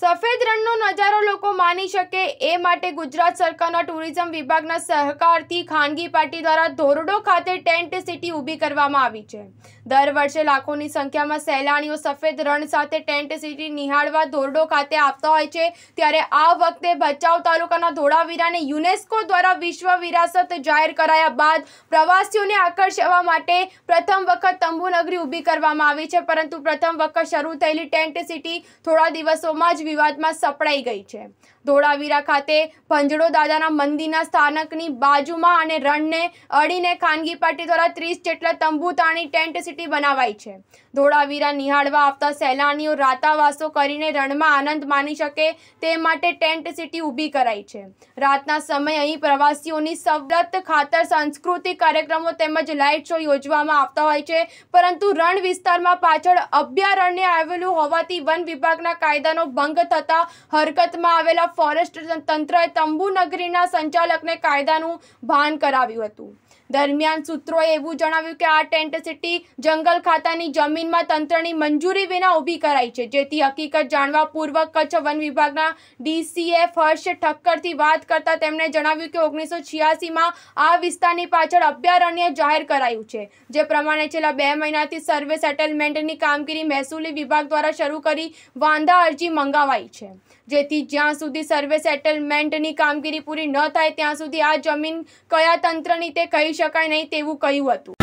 સફેદ રણનો નજારો લોકો માણી શકે એ માટે ગુજરાત સરકારના ટુરિઝમ વિભાગના સહકારથી ખાનગી પાર્ટી દ્વારા ધોરડો ખાતે ટેન્ટ સિટી ઊભી કરવામાં આવી છે। દર વર્ષે લાખોની સંખ્યામાં સહેલાણીઓ સફેદ રણ સાથે ટેન્ટ સિટી નિહાળવા ધોરડો ખાતે આવતા હોય છે, ત્યારે આ વખતે ભચાઉ તાલુકાના ધોળાવીરાને યુનેસ્કો દ્વારા વિશ્વ વિરાસત જાહેર કરાયા બાદ પ્રવાસીઓને આકર્ષવા માટે પ્રથમ વખત તંબુનગરી ઊભી કરવામાં આવી છે, પરંતુ પ્રથમ વખત શરૂ થયેલી ટેન્ટ સિટી થોડા દિવસોમાં જ વિવાદમાં સપડાઈ ગઈ છે। ધોળાવીરા ખાતે ભંજડો દાદાના મંદિરના સ્થાનકની બાજુમાં અને રણને અડીને ખાનગી પાર્ટી દ્વારા 30 જેટલા તંબુ તાણી ટેન્ટ સિટી બનાવાઈ છે। ધોળાવીરા નિહાળવા આવતા સહેલાણીઓ રાતાવાસો કરીને રણમાં આનંદ માણી શકે તે માટે ટેન્ટ સિટી ઊભી કરાઈ છે। રાતના સમયે અહીં પ્રવાસીઓની સવલત ખાતર સાંસ્કૃતિક કાર્યક્રમો તેમજ લાઇટ શો યોજવામાં આવતા હોય છે, પરંતુ રણ વિસ્તારમાં પાછળ અભયારણ્ય આવેલું હોવાથી વન વિભાગના કાયદાનો ભંગ થતા હરકતમાં આવેલા ફોરેસ્ટ તંત્રએ તંબુ નગરીના સંચાલકને કાયદાનું ભાન કરાવ્યું હતું। દરમિયાન સૂત્રોએ એવું જણાવ્યું કે આ ટેન્ટ સિટી જંગલ ખાતાની જમીનમાં તંત્રની મંજૂરી વિના ઊભી કરાઈ છે, જેથી હકીકત જાણવા પૂર્વ કચ્છ વન વિભાગના DCF હર્ષ ઠક્કરથી વાત કરતા તેમણે જણાવ્યું કે 1986માં આ વિસ્તારની પાછળ અભયારણ્ય જાહેર કરાયું છે, જે પ્રમાણે છેલ્લા 2 મહિનાથી સર્વે સેટલમેન્ટની કામગીરી મહેસૂલી વિભાગ દ્વારા શરૂ કરી વાંધા અરજી મંગાવાઈ છે, જેથી જ્યાં સુધી સર્વે સેટલમેન્ટની કામગીરી પૂરી ન થાય ત્યાં સુધી આ જમીન કયા તંત્રની તે કહી શકાય નહીં તેવું કહ્યું હતું।